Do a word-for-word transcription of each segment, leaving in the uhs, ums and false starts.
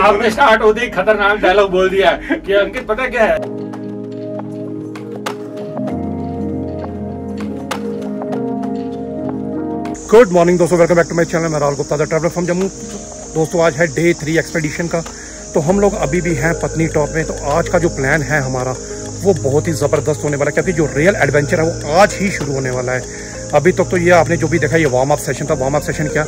आपने स्टार्ट होते ही खतरनाक डायलॉग बोल दिया कि अंकित पता क्या है, गुड मॉर्निंग दोस्तों, welcome back to my channel. मैं Rahul Gupta the traveller from Jammu. दोस्तों आज है डे थ्री एक्सपेडिशन का, तो हम लोग अभी भी हैं पत्नीटॉप में। तो आज का जो प्लान है हमारा वो बहुत ही ज़बरदस्त होने वाला है, क्योंकि जो रियल एडवेंचर है वो आज ही शुरू होने वाला है। अभी तक तो ये आपने जो भी देखा ये वार्म अप सेशन था। वार्म अप सेशन क्या,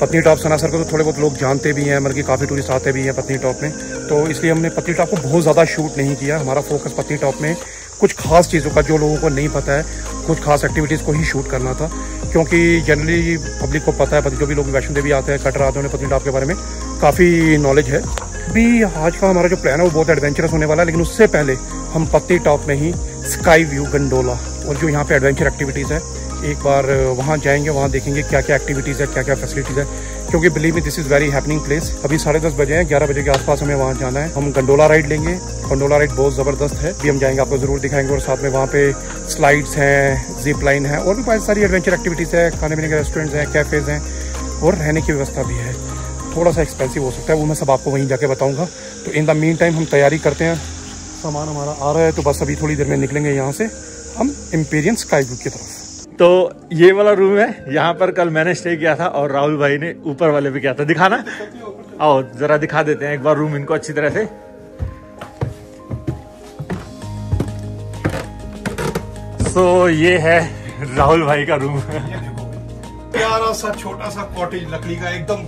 पत्नीटॉप सनासर को तो थोड़े बहुत लोग जानते भी हैं, बल्कि काफ़ी टूरिस्ट आते भी हैं पत्नीटॉप में, तो इसलिए हमने पत्नीटॉप को बहुत ज़्यादा शूट नहीं किया। हमारा फोकस पत्नीटॉप में कुछ खास चीज़ों का, जो लोगों को नहीं पता है, कुछ खास एक्टिविटीज़ को ही शूट करना था, क्योंकि जनरली पब्लिक को पता है, जो भी लोग वैष्णो देवी आते हैं, कटरा आते हैं, उन्हें पत्नीटॉप के बारे में काफ़ी नॉलेज है। अभी आज का हमारा जो प्लान है वो बहुत एडवेंचरस होने वाला है, लेकिन उससे पहले हम पत्नीटॉप में ही स्काई व्यू गंडोला और जो यहाँ पर एडवेंचर एक्टिविटीज़ है एक बार वहाँ जाएंगे, वहाँ देखेंगे क्या क्या एक्टिविटीज़ है, क्या क्या फैसिलिटीज़ है, क्योंकि believe me this is very happening place. अभी साढ़े दस बजे हैं, ग्यारह बजे के आसपास हमें वहाँ जाना है। हम गंडोला राइड लेंगे, गंडोला राइड बहुत ज़बरदस्त है, भी हम जाएंगे आपको ज़रूर दिखाएंगे। और साथ में वहाँ पे स्लाइड्स हैं, जिप लाइन है, और भी बहुत सारी एडवेंचर एक्टिविटीज़ है, खाने पीने के रेस्टोरेंट्स हैं, कैफ़ेज़ हैं, और रहने की व्यवस्था भी है। थोड़ा सा एक्सपेंसिव हो सकता है, वो मैं सब आपको वहीं जाके बताऊँगा। तो इन द मीन टाइम हम तैयारी करते हैं, सामान हमारा आ रहा है, तो बस अभी थोड़ी देर में निकलेंगे यहाँ से हम इम्पीरियल स्काई व्यू की तरफ। तो ये वाला रूम है, यहाँ पर कल मैंने स्टे किया था और राहुल भाई ने ऊपर वाले भी किया था। दिखाना, आओ जरा दिखा देते हैं एक बार रूम इनको अच्छी तरह से। सो so, ये है राहुल भाई का रूम, प्यारा सा छोटा सा कॉटेज, लकड़ी का, एकदम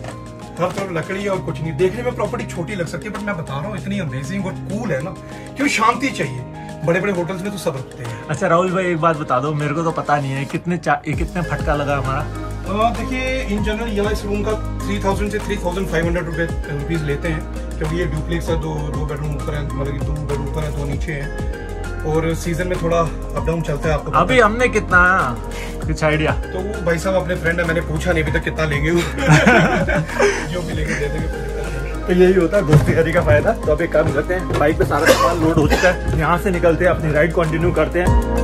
हर तरफ लकड़ी और कुछ नहीं। देखने में प्रॉपर्टी छोटी लग सकती है, बट मैं बता रहा हूँ इतनी अमेजिंग और कूल है ना, क्यों शांति चाहिए, बड़े बड़े होटल्स में तो सब रखते हैं। अच्छा राहुल भाई एक बात बता दो, मेरे को तो पता नहीं है कितने कितने फटका लगा हमारा। देखिए इन जनरल यहाँ इस रूम का थ्री थाउजेंड से three thousand five hundred rupees लेते हैं, क्योंकि ये डुप्लेक्स है, दो दो बेडरूम ऊपर है, मतलब दो बेडरूम ऊपर है, दो नीचे है, और सीजन में थोड़ा अप डाउन चलता है। आपको अभी हमने कितना कुछ आइडिया, तो वो भाई साहब अपने फ्रेंड है, मैंने पूछा नहीं अभी तक कितना लेंगे, जो भी लेंगे दे देंगे। तो यही होता है दोस्ती करी का फायदा। तो अब एक काम करते हैं, बाइक पे सारा सामान लोड हो चुका है, यहाँ से निकलते हैं, अपनी राइड कंटिन्यू करते हैं।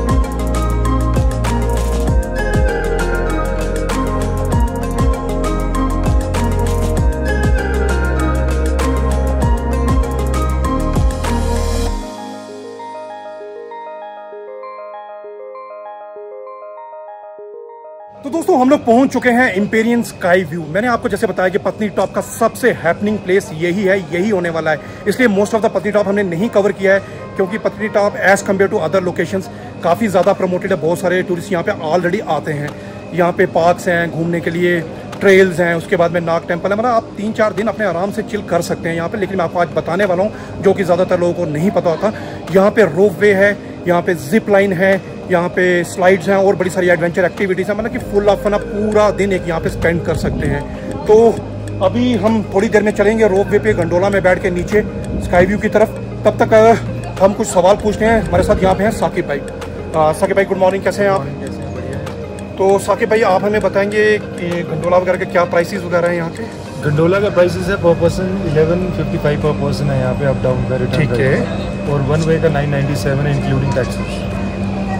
तो दोस्तों हम लोग पहुंच चुके हैं इंपीरियल स्काई व्यू। मैंने आपको जैसे बताया कि पत्नीटॉप का सबसे हैपनिंग प्लेस यही है, यही होने वाला है, इसलिए मोस्ट ऑफ द पत्नीटॉप हमने नहीं कवर किया है, क्योंकि Patnitop as compare to other locations काफ़ी ज़्यादा प्रमोटेड है। बहुत सारे टूरिस्ट यहाँ पे ऑलरेडी आते हैं, यहाँ पे पार्क्स हैं घूमने के लिए, ट्रेल्स हैं, उसके बाद में नाग टेम्पल है, मतलब आप तीन चार दिन अपने आराम से चिल कर सकते हैं यहाँ पे। लेकिन मैं आपको आज बताने वाला हूँ जो कि ज़्यादातर लोगों को नहीं पता होता, यहाँ पे रोप वे है, यहाँ पे जिप लाइन है, यहाँ पे स्लाइड्स हैं, और बड़ी सारी एडवेंचर एक्टिविटीज़ हैं, मतलब कि फुल ऑफ फन, आप पूरा दिन एक यहाँ पे स्पेंड कर सकते हैं। तो अभी हम थोड़ी देर में चलेंगे रोप वे पे गंडोला में बैठ के नीचे स्काई व्यू की तरफ। तब तक हम कुछ सवाल पूछते हैं, हमारे साथ यहाँ पे हैं साकिब भाई। साकिब भाई गुड मॉर्निंग, कैसे हैं आप? कैसे? तो साकिब भाई आप हमें बताएंगे कि गंडोला वगैरह के क्या प्राइसेस वगैरह हैं यहाँ के? गंडोला का प्राइसेस है per person eleven fifty five per person है यहाँ पे, अप डाउन का रिटर्न, ठीक है, और वन वे का nine ninety seven including taxes,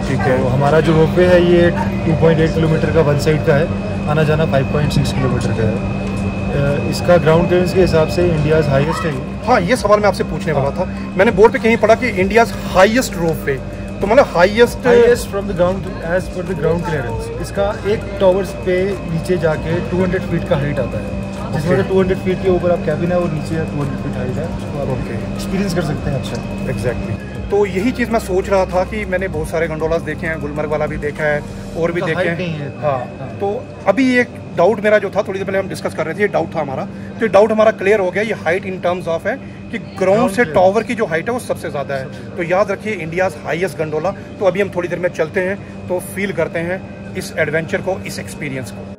ठीक है। तो हमारा जो रोप वे है ये टू पॉइंट एट किलोमीटर का वन साइड का है, आना जाना फाइव पॉइंट सिक्स किलोमीटर का है। इसका ग्राउंड क्लियरेंस के हिसाब से इंडियाज़ हाईएस्ट है। हाँ ये सवाल मैं आपसे पूछने वाला था, मैंने बोर्ड पे कहीं पढ़ा कि इंडियाज़ हाईएस्ट रोप वे, तो मतलब highest highest from the ground as per the ground clearance. इसका एक टावर्स पे नीचे जाके टू हंड्रेड फीट का हाइट आता है, जिसमें टू हंड्रेड फीट के ऊपर आप कैबिन है और नीचे टू हंड्रेड फीट हाइट है, उसको आप एक्सपीरियंस कर सकते हैं। अच्छा एग्जैक्टली, तो यही चीज़ मैं सोच रहा था कि मैंने बहुत सारे गंडोलास देखे हैं, गुलमर्ग वाला भी देखा है और भी देखे हैं। हाँ तो अभी एक डाउट मेरा जो था, थोड़ी देर पहले हम डिस्कस कर रहे थे, ये डाउट था हमारा, तो ये डाउट हमारा क्लियर हो गया। ये हाइट इन टर्म्स ऑफ है कि ग्राउंड से टावर की जो हाइट है वो सबसे ज़्यादा है। तो याद रखिए इंडियाज़ हाईएस्ट गंडोला। तो अभी हम थोड़ी देर में चलते हैं, तो फील करते हैं इस एडवेंचर को, इस एक्सपीरियंस को।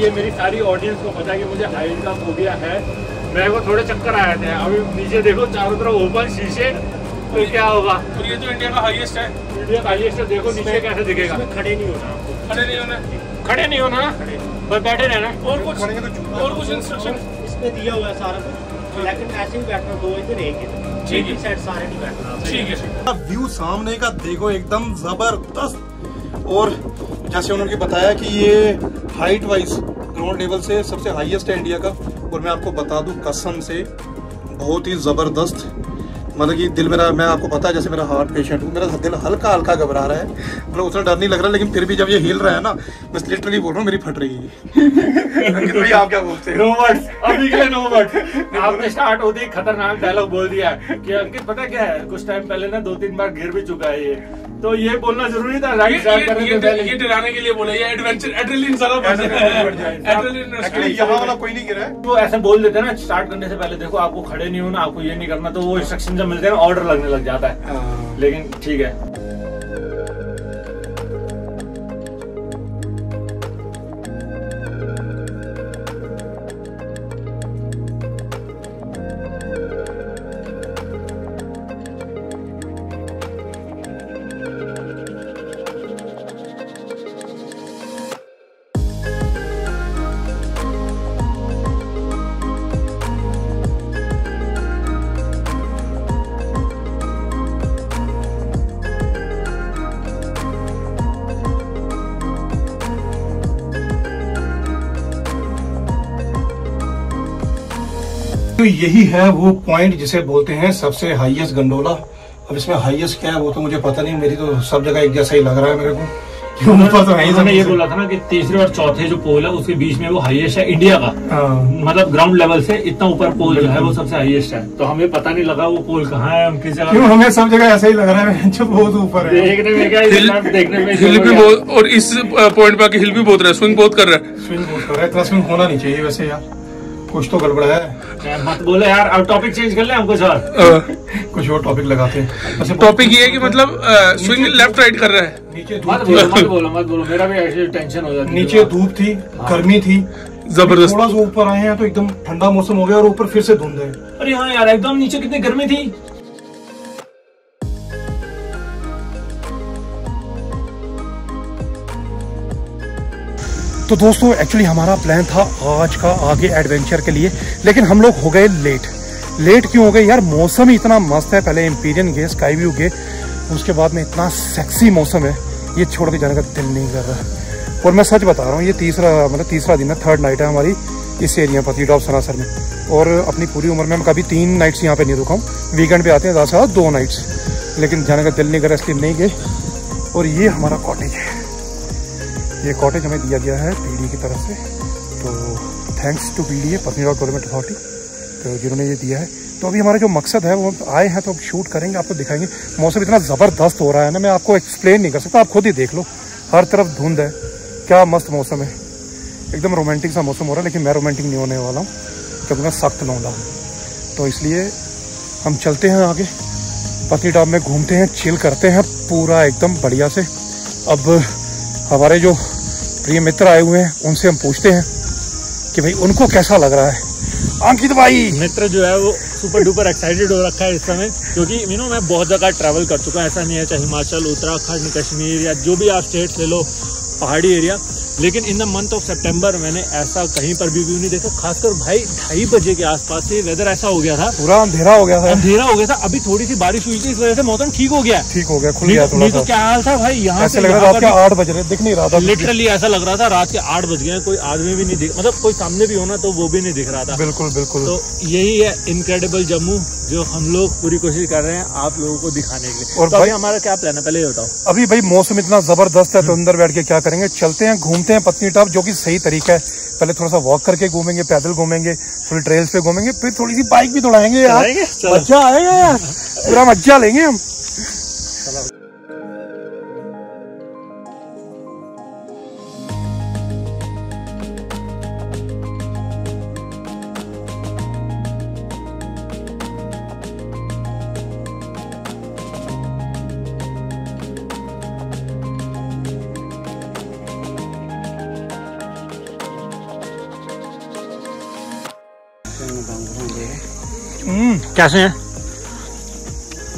ये मेरी सारी ऑडियंस को पता है कि मुझे हाइट का फोबिया है, मेरे को थोड़े चक्कर आए थे। अभी नीचे देखो चारों तरफ ओपन शीशे, तो क्या होगा। और ये जो इंडिया का हाईएस्ट है, इंडिया का हाईएस्ट है, देखो नीचे कैसे दिखेगा। खड़े नहीं होना, खड़े नहीं होना, खड़े नहीं होना, बस बैठे रहना। और कुछ और कुछ इंस्ट्रक्शन इसमें दिया हुआ है सारा कुछ, लेकिन ऐसे ही बैठना, दो इधर एक इधर, ठीक है साइड सारे नहीं बैठना। ठीक है, व्यू सामने का देखो एकदम जबरदस्त। और जैसे उन्होंने बताया कि ये हाइट वाइज ग्राउंड लेवल से सबसे हाईएस्ट है इंडिया का। और मैं आपको बता दूं कसम से बहुत ही ज़बरदस्त, मतलब कि दिल मेरा, मैं आपको पता है जैसे मेरा हार्ट पेशेंट हूँ, मेरा दिल हल्का हल्का घबरा रहा है, मतलब उतना डर नहीं लग रहा, लेकिन फिर भी जब ये हिल रहा है ना, मैं लिटरली बोल रहा हूँ मेरी फट रही है। तो आप क्या बोलते हैं? नो वर्ड्स, अभी के लिए नो वर्ड्स। आपने स्टार्ट होते ही खतरनाक डायलॉग बोल दिया कि अंकित पता क्या है, कुछ टाइम पहले ना दो तीन बार गिर भी चुका है ये, तो ये बोलना जरूरी था। राइट स्टार्ट करने से ये डराने के लिए बोला, ये एडवेंचर एड्रेनालिन सारा बढ़ जाए। यहाँ वाला कोई नहीं गिरा है, वो ऐसे बोल देते हैं ना स्टार्ट करने से पहले, देखो आपको खड़े नहीं होना, आपको ये नहीं करना, तो वो इंस्ट्रक्शन जब मिलते हैं ऑर्डर लगने लग जाता है। लेकिन ठीक है, तो यही है वो पॉइंट जिसे बोलते हैं सबसे हाईएस्ट गंडोला। अब इसमें हाईएस्ट क्या है वो तो मुझे पता नहीं, मेरी तो सब जगह एक जैसा ही लग रहा है मेरे को। तो ये बोला था ना कि तीसरे और चौथे जो पोल है उसके बीच में वो हाईएस्ट है इंडिया का, मतलब ग्राउंड लेवल से इतना ऊपर पोल जो है वो सबसे हाईएस्ट है। तो हमें पता नहीं लगा वो पोल कहाँ है, हम किस जगह, हमें सब जगह ऐसा ही लग रहा है जो बहुत ऊपर है। देखने में क्या, देखने में हिल भी बहुत, और इस पॉइंट पे आके हिल भी बहुत रहा है, स्विंग बहुत कर रहा है, स्विंग बहुत कर रहा है। इतना स्विंग होना नहीं चाहिए वैसे यार, कुछ तो गड़बड़ है। मत बोले यार, अब टॉपिक चेंज कर ले, हम कुछ और कुछ और टॉपिक लगाते हैं। टॉपिक ये है कि मतलब स्विंग लेफ्ट राइट कर रहा है। नीचे मत बोलो, मत बोलो, मत बोलो, मेरा भी ऐसे टेंशन हो जाती है। नीचे धूप थी, गर्मी थी जबरदस्त, थोड़ा सा ऊपर आए हैं तो एकदम ठंडा मौसम हो गया, और ऊपर फिर से धुंध है। अरे हाँ यार, एकदम नीचे कितनी गर्मी थी। तो दोस्तों एक्चुअली हमारा प्लान था आज का आगे एडवेंचर के लिए, लेकिन हम लोग हो गए लेट। लेट क्यों हो गए यार? मौसम ही इतना मस्त है। पहले इंपीरियल गए, स्काई व्यू गए, उसके बाद में इतना सेक्सी मौसम है, ये छोड़ के जाने का दिल नहीं कर रहा। और मैं सच बता रहा हूँ, ये तीसरा मतलब तीसरा दिन है, थर्ड नाइट है हमारी इस एरिया पतनीटॉप सरासर में। और अपनी पूरी उम्र में मैं कभी तीन नाइट्स यहाँ पर नहीं रुका हूँ, वीकेंड पर आते हैं ज़्यादा से ज़्यादा दो नाइट्स, लेकिन जाने का दिल नहीं कर रहा, इसलिए नहीं गए। और ये हमारा कॉटेज है, ये कॉटेज हमें दिया गया है पीडी की तरफ से, तो thanks to PD Patnitop development authority, तो जिन्होंने ये दिया है। तो अभी हमारा जो मकसद है वो आए हैं तो अब शूट करेंगे, आपको दिखाएंगे। मौसम इतना ज़बरदस्त हो रहा है ना, मैं आपको एक्सप्लेन नहीं कर सकता, आप खुद ही देख लो, हर तरफ धुंध है। क्या मस्त मौसम है, एकदम रोमांटिक सा मौसम हो रहा है, लेकिन मैं रोमांटिक नहीं होने वाला हूँ क्योंकि मैं सख्त लौंडा हूँ। तो इसलिए हम चलते हैं आगे, पतनीटॉप में घूमते हैं, चिल करते हैं पूरा एकदम बढ़िया से। अब हमारे जो प्रिय मित्र आए हुए हैं उनसे हम पूछते हैं कि भाई उनको कैसा लग रहा है। अंकित भाई मित्र जो है वो सुपर डुपर एक्साइटेड हो रखा है इस समय, क्योंकि यू नो मैं बहुत जगह ट्रैवल कर चुका हूँ, ऐसा नहीं है, चाहे हिमाचल, उत्तराखंड, कश्मीर या जो भी आप स्टेट्स ले लो, पहाड़ी एरिया, लेकिन in the month of September मैंने ऐसा कहीं पर भी व्यू नहीं देखा। खासकर भाई ढाई बजे के आसपास से वेदर ऐसा हो गया था, पूरा अंधेरा हो गया था, अंधेरा हो गया था। अभी थोड़ी सी बारिश हुई थी, इस वजह से मौसम ठीक हो गया, ठीक हो गया, खुल गया थोड़ा सा। क्या हाल था भाई, यहाँ से आठ बज रहे, दिख नहीं रहा था, लिटरली ऐसा लग रहा था रात के आठ बज गए, कोई आदमी भी नहीं दिख, मतलब कोई सामने भी होना तो वो भी नहीं दिख रहा था। बिल्कुल बिल्कुल, तो यही है इनक्रेडिबल जम्मू जो हम लोग पूरी कोशिश कर रहे हैं आप लोगों को दिखाने के लिए। और भाई हमारा क्या प्लान है पहले ये बताओ। अभी भाई मौसम इतना जबरदस्त है तो अंदर बैठ के क्या करेंगे, चलते हैं, घूमते हैं पतनीटॉप, जो कि सही तरीका है। पहले थोड़ा सा वॉक करके घूमेंगे, पैदल घूमेंगे, थोड़ी ट्रेल्स पे घूमेंगे, फिर थोड़ी सी बाइक भी दौड़ाएंगे यार, मजा आएगा यार, पूरा मजा लेंगे हम। कैसे हैं?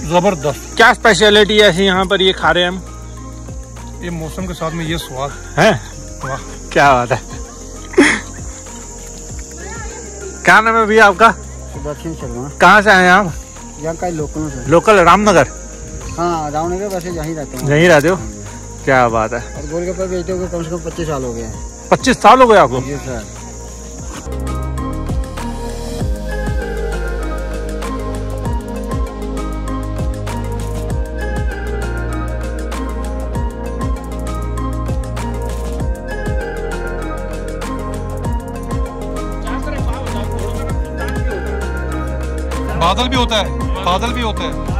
जबरदस्त। क्या स्पेशलिटी है यहाँ पर? ये खा रहे हैं हम, ये मौसम के साथ में ये स्वाद है, वाह क्या बात है। क्या नाम है भैया आपका? सुदर्शन शर्मा। कहाँ से आए हैं आप? यहाँ का लोकल से। लोकल रामनगर? हाँ रामनगर, वैसे यहीं रहते हो। यहीं रहते हो, क्या बात है। और गोलगप्पा बेचते हो कम से कम पच्चीस साल हो गए हैं। पच्चीस साल हो गए आपको? जी सर। बादल भी होता है, बादल भी होता है।